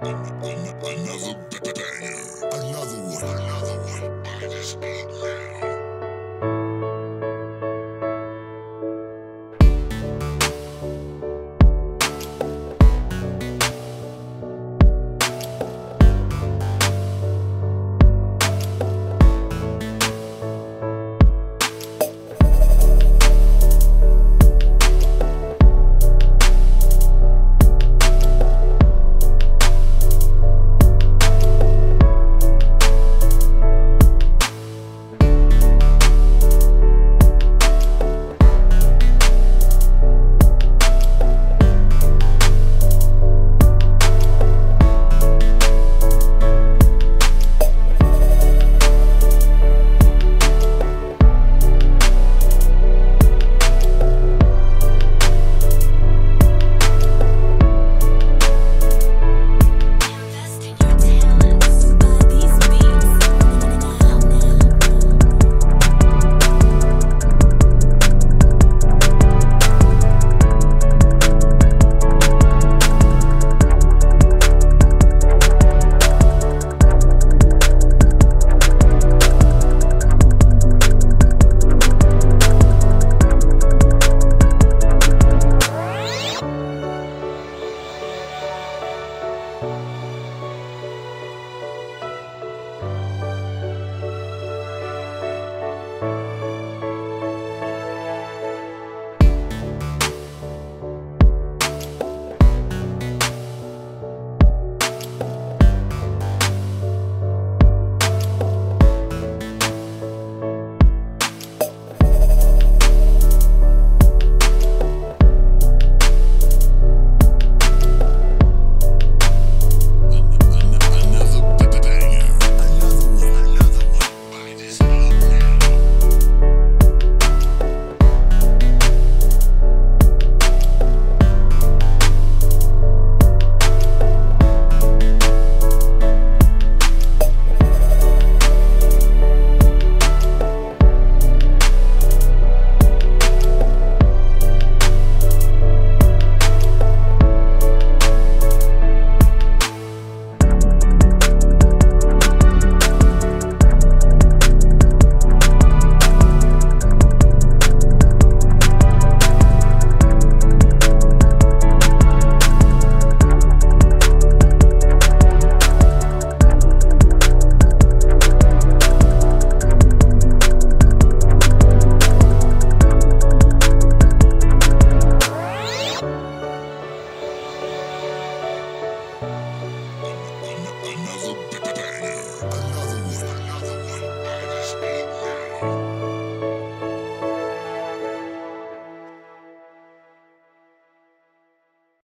Another banger. Another one. I just ate now.